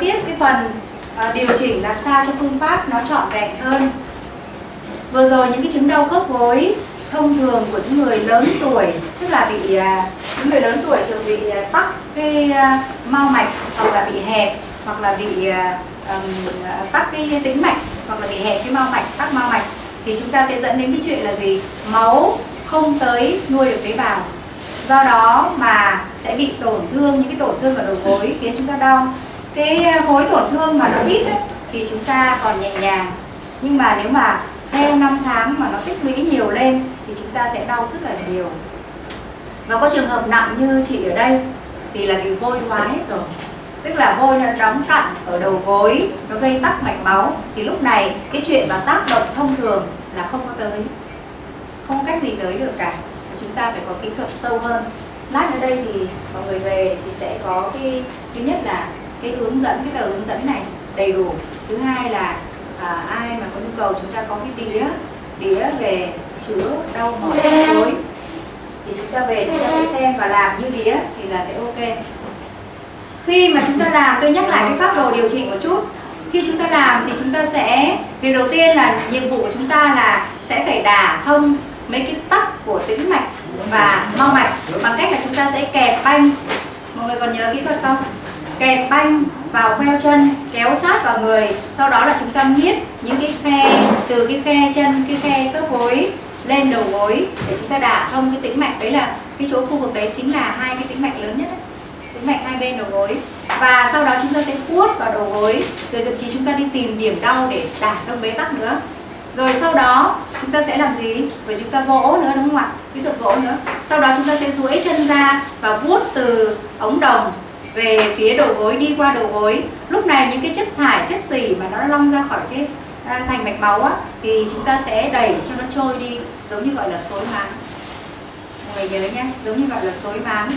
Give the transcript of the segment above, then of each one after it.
tiếp cái phần điều chỉnh làm sao cho phương pháp nó trọn vẹn hơn. Vừa rồi những cái chứng đau khớp gối thông thường của những người lớn tuổi, tức là bị những người lớn tuổi thường bị tắc cái mau mạch, hoặc là bị hẹp, hoặc là bị tắc cái tĩnh mạch, hoặc là bị hẹp cái mau mạch, tắc mau mạch, thì chúng ta sẽ dẫn đến cái chuyện là gì? Máu không tới nuôi được tế bào, do đó mà sẽ bị tổn thương, những cái tổn thương ở đầu gối khiến chúng ta đau. Cái khối tổn thương mà nó ít ấy, thì chúng ta còn nhẹ nhàng, nhưng mà nếu mà theo năm tháng mà nó tích lũy nhiều lên thì chúng ta sẽ đau rất là nhiều. Và có trường hợp nặng như chị ở đây thì là bị vôi hóa hết rồi, tức là vôi nó đóng cặn ở đầu gối, nó gây tắc mạch máu, thì lúc này cái chuyện mà tác động thông thường là không có tới, không cách gì tới được cả. Chúng ta phải có kỹ thuật sâu hơn. Lát ở đây thì mọi người về thì sẽ có cái thứ nhất là cái hướng dẫn, cái tờ hướng dẫn này đầy đủ. Thứ hai là ai mà có nhu cầu chúng ta có cái đĩa về chứa đau mỏi gối, thì chúng ta về chúng ta sẽ xem và làm như đĩa thì là sẽ ok. Khi mà chúng ta làm, tôi nhắc lại cái phác đồ điều chỉnh một chút. Khi chúng ta làm thì chúng ta sẽ, việc đầu tiên là nhiệm vụ của chúng ta là sẽ phải đả thông mấy cái tắc của tĩnh mạch và mau mạch bằng cách là chúng ta sẽ kẹp banh. Mọi người còn nhớ kỹ thuật không? Kẹp banh vào khuỷu chân, kéo sát vào người, sau đó là chúng ta miết những cái khe, từ cái khe chân, cái khe khớp gối lên đầu gối để chúng ta đả thông cái tĩnh mạch. Đấy là cái chỗ khu vực đấy chính là hai cái tĩnh mạch lớn nhất đấy, tĩnh mạch hai bên đầu gối. Và sau đó chúng ta sẽ vuốt vào đầu gối, rồi thậm chí chúng ta đi tìm điểm đau để đả thông bế tắc nữa. Rồi sau đó chúng ta sẽ làm gì? Rồi chúng ta vỗ nữa, đúng không ạ? Kỹ thuật vỗ nữa. Sau đó chúng ta sẽ duỗi chân ra và vuốt từ ống đồng về phía đầu gối, đi qua đầu gối. Lúc này những cái chất thải, chất xỉ mà nó long ra khỏi cái thành mạch máu á, thì chúng ta sẽ đẩy cho nó trôi đi, giống như gọi là xối máng. Mọi người nhớ nhé, giống như gọi là xối máng.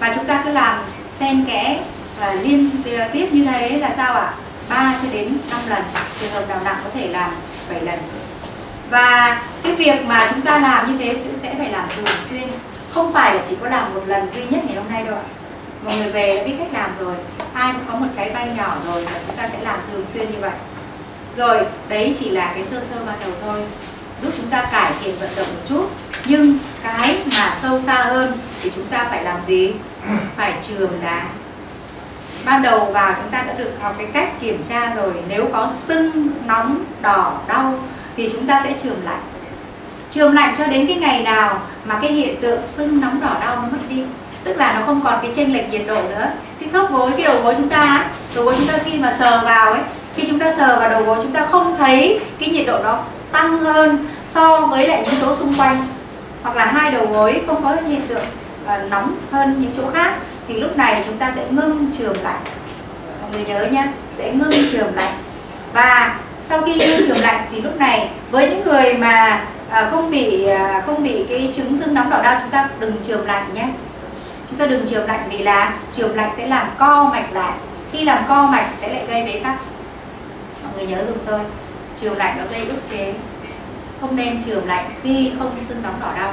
Và chúng ta cứ làm xen kẽ và liên tiếp như thế là sao ạ? 3 cho đến 5 lần, trường hợp nào nặng có thể làm 7 lần. Và cái việc mà chúng ta làm như thế sẽ phải làm thường xuyên, không phải là chỉ có làm một lần duy nhất ngày hôm nay đâu ạ. Mọi người về đã biết cách làm rồi, ai cũng có một trái banh nhỏ rồi, và chúng ta sẽ làm thường xuyên như vậy. Rồi, đấy chỉ là cái sơ ban đầu thôi, giúp chúng ta cải thiện vận động một chút. Nhưng cái mà sâu xa hơn thì chúng ta phải làm gì? Phải chườm đá. Ban đầu vào chúng ta đã được học cái cách kiểm tra rồi. Nếu có sưng, nóng, đỏ, đau thì chúng ta sẽ chườm lạnh. Chườm lạnh cho đến cái ngày nào mà cái hiện tượng sưng, nóng, đỏ, đau nó mất đi, tức là nó không còn cái chênh lệch nhiệt độ nữa. Cái khớp gối, cái đầu gối chúng ta, đầu gối chúng ta khi mà sờ vào ấy, khi chúng ta sờ vào đầu gối chúng ta không thấy cái nhiệt độ nó tăng hơn so với lại những chỗ xung quanh, hoặc là hai đầu gối không có hiện tượng nóng hơn những chỗ khác, thì lúc này chúng ta sẽ ngưng chườm lạnh. Mọi người nhớ nhé, sẽ ngưng chườm lạnh. Và sau khi ngưng chườm lạnh thì lúc này với những người mà không bị cái chứng sưng nóng đỏ đau, chúng ta đừng chườm lạnh nhé. Chúng ta đừng chườm lạnh vì là chườm lạnh sẽ làm co mạch lại. Khi làm co mạch sẽ lại gây bế tắc. Mọi người nhớ dùm tôi, chườm lạnh nó gây ức chế. Không nên chườm lạnh khi không sưng nóng đỏ đau.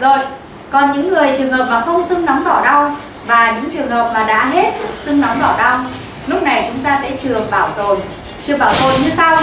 Rồi, còn những người trường hợp mà không sưng nóng đỏ đau và những trường hợp mà đã hết sưng nóng đỏ đau, lúc này chúng ta sẽ chườm bảo tồn. Chườm bảo tồn như sau.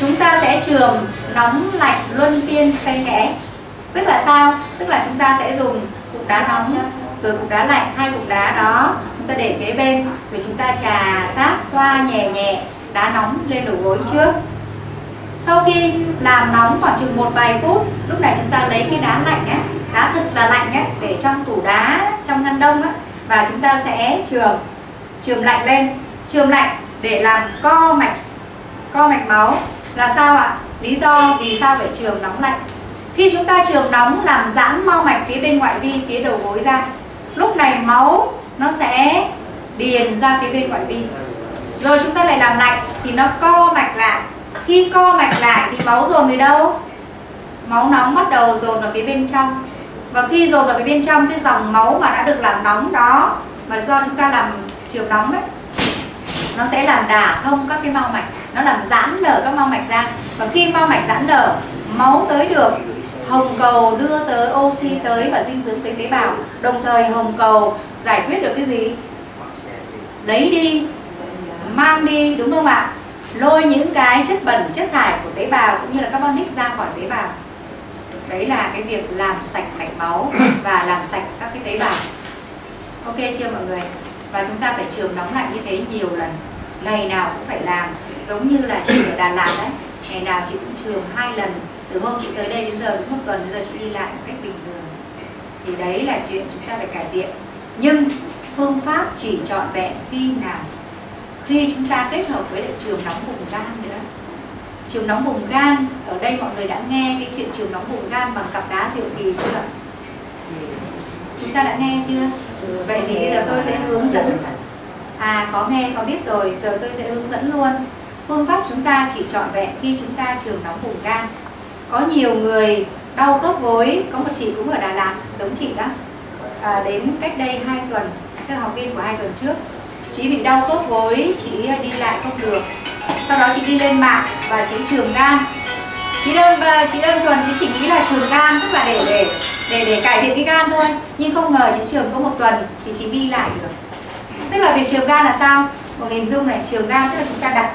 Chúng ta sẽ chườm nóng lạnh luân phiên xen kẽ. Tức là sao? Tức là chúng ta sẽ dùng cục đá nóng rồi cục đá lạnh, hai cục đá đó chúng ta để kế bên, rồi chúng ta chà sát, xoa nhẹ nhẹ đá nóng lên đầu gối trước. Sau khi làm nóng khoảng chừng một vài phút, lúc này chúng ta lấy cái đá lạnh á, đá thật là lạnh á, để trong tủ đá, trong ngăn đông á, và chúng ta sẽ chườm lạnh lên. Chườm lạnh để làm co mạch máu là sao ạ? Lý do vì sao phải chườm nóng lạnh? Khi chúng ta chườm nóng làm giãn mau mạch phía bên ngoại vi, phía đầu gối ra, lúc này máu nó sẽ điền ra phía bên ngoại vi. Rồi chúng ta lại làm lạnh thì nó co mạch lại. Khi co mạch lại thì máu dồn về đâu? Máu nóng bắt đầu dồn vào phía bên trong. Và khi dồn vào phía bên trong, cái dòng máu mà đã được làm nóng đó, mà do chúng ta làm chườm nóng đấy, nó sẽ làm đả thông các cái mao mạch, nó làm giãn nở các mao mạch ra. Và khi mao mạch giãn nở, máu tới được, hồng cầu đưa tới oxy tới và dinh dưỡng tới tế bào. Đồng thời hồng cầu giải quyết được cái gì? Lấy đi mang đi, đúng không ạ? Lôi những cái chất bẩn, chất thải của tế bào cũng như là carbonic ra khỏi tế bào. Đấy là cái việc làm sạch mạch máu và làm sạch các cái tế bào. Ok chưa mọi người? Và chúng ta phải trường nóng lạnh như thế nhiều lần, ngày nào cũng phải làm. Giống như là chị ở Đà Lạt đấy, ngày nào chị cũng trường 2 lần. Từ hôm chị tới đây đến giờ, đến 1 tuần đến giờ chị đi lại một cách bình thường. Thì đấy là chuyện chúng ta phải cải thiện. Nhưng phương pháp chỉ trọn vẹn khi nào? Khi chúng ta kết hợp với lại trường nóng vùng gan nữa. Trường nóng vùng gan, ở đây mọi người đã nghe cái chuyện trường nóng vùng gan bằng Cặp Đá Diệu Kỳ chưa? Chúng ta đã nghe chưa? Vậy thì bây giờ tôi sẽ hướng dẫn. À, có nghe, có biết rồi, giờ tôi sẽ hướng dẫn luôn. Phương pháp chúng ta chỉ trọn vẹn khi chúng ta trường nóng vùng gan. Có nhiều người đau khớp gối, có một chị cũng ở Đà Lạt, giống chị đó. Đến cách đây 2 tuần, các học viên của 2 tuần trước, chị bị đau khớp gối, chị đi lại không được. Sau đó chị đi lên mạng và chị trường gan. Chị đơn thuần chị chỉ nghĩ là trường gan, tức là để cải thiện cái gan thôi. Nhưng không ngờ chị trường có 1 tuần thì chị đi lại được. Tức là việc trường gan là sao? Một hình dung này, trường gan tức là chúng ta đặt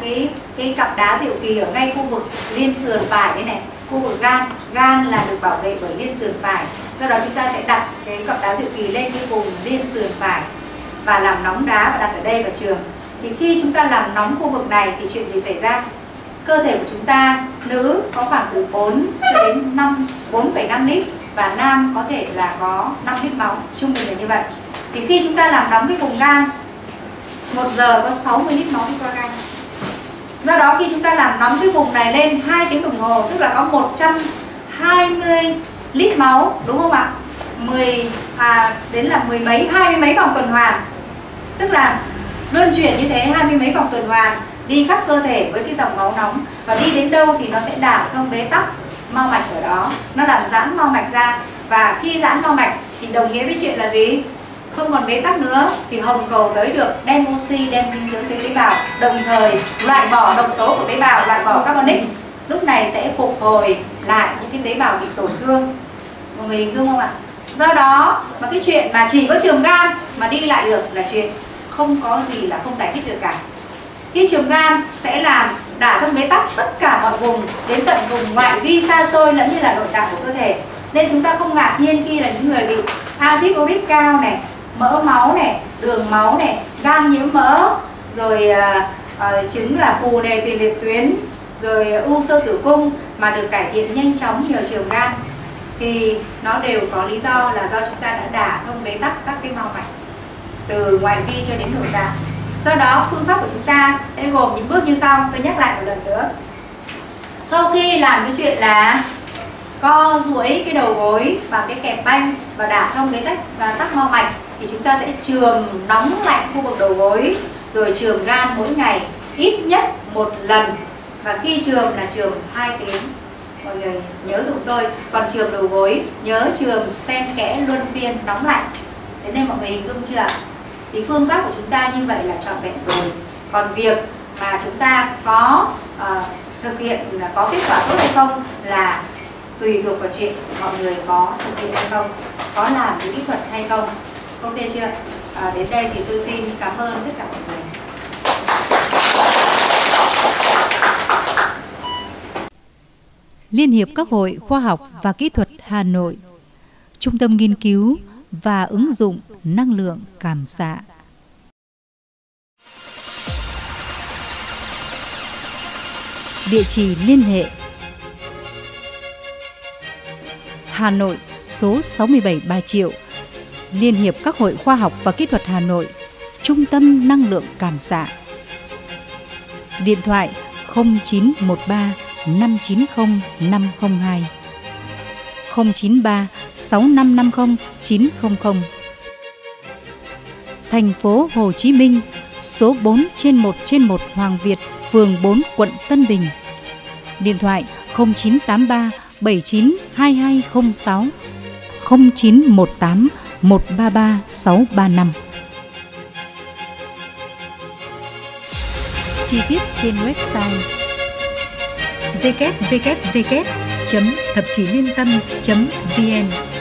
cái Cặp Đá Diệu Kỳ ở ngay khu vực liên sườn phải đây này. Khu vực gan, gan là được bảo vệ bởi liên sườn phải. Do đó chúng ta sẽ đặt cái Cặp Đá Diệu Kỳ lên cái vùng liên sườn phải và làm nóng đá và đặt ở đây vào trường. Thì khi chúng ta làm nóng khu vực này thì chuyện gì xảy ra? Cơ thể của chúng ta, nữ có khoảng từ 4 cho đến 4,5 lít và nam có thể là có 5 lít máu, trung bình là như vậy. Thì khi chúng ta làm nóng cái vùng gan, 1 giờ có 60 lít máu đi qua gan. Do đó khi chúng ta làm nóng cái vùng này lên 2 tiếng đồng hồ, tức là có 120 lít máu, đúng không ạ? 20 mấy vòng tuần hoàn. Tức là luân chuyển như thế, 20 mấy vòng tuần hoàn đi khắp cơ thể với cái dòng máu nóng, và đi đến đâu thì nó sẽ đả thông bế tắc mao mạch ở đó, nó làm giãn mao mạch ra, và khi giãn mao mạch thì đồng nghĩa với chuyện là gì? Không còn bế tắc nữa thì hồng cầu tới được, đem oxy, đem dinh dưỡng tới tế bào, đồng thời loại bỏ độc tố của tế bào, loại bỏ carbonic. Lúc này sẽ phục hồi lại những cái tế bào bị tổn thương. Mọi người hình dung không ạ? Do đó mà cái chuyện mà chỉ có trường gan mà đi lại được là chuyện không có gì là không giải thích được cả. Khi trường gan sẽ làm đả thông bế tắc tất cả mọi vùng, đến tận vùng ngoại vi xa xôi lẫn như là nội tạng của cơ thể. Nên chúng ta không ngạc nhiên khi là những người bị axit uric cao này, mỡ máu này, đường máu này, gan nhiễm mỡ, rồi chứng là phù nề tiền liệt tuyến, rồi u xơ tử cung mà được cải thiện nhanh chóng nhờ trường gan. Thì nó đều có lý do là do chúng ta đã đả thông bế tắc các cái mao mạch từ ngoại vi cho đến nội tạng. Do đó phương pháp của chúng ta sẽ gồm những bước như sau, tôi nhắc lại một lần nữa. Sau khi làm cái chuyện là co duỗi cái đầu gối bằng cái kẹp banh và đả thông bế tắc và tắc mao mạch, thì chúng ta sẽ trường nóng lạnh khu vực đầu gối, rồi trường gan mỗi ngày ít nhất 1 lần, và khi trường là trường 2 tiếng. Mọi người nhớ giùm tôi, còn trường đầu gối nhớ trường xen kẽ luân phiên nóng lạnh. Đến đây mọi người hình dung chưa ạ? Thì phương pháp của chúng ta như vậy là trọn vẹn rồi. Còn việc mà chúng ta có thực hiện là có kết quả tốt hay không là tùy thuộc vào chuyện mọi người có thực hiện hay không, có làm những kỹ thuật hay không. Ok chưa? Đến đây thì tôi xin cảm ơn tất cả mọi người. Liên hiệp các hội khoa học và kỹ thuật Hà Nội, Trung tâm Nghiên cứu và Ứng dụng Năng lượng Cảm xạ. Địa chỉ liên hệ: Hà Nội, số 67 Bà Triệu, Liên hiệp các hội khoa học và kỹ thuật Hà Nội, Trung tâm Năng lượng Cảm xạ. Điện thoại 0913 590 502, 093 6550 900. Thành phố Hồ Chí Minh, số 4/1/1 Hoàng Việt, phường 4, quận Tân Bình. Điện thoại 0983 79 2206, 0918 133 635. Chi tiết trên website www.thậpchíliêntâm.vn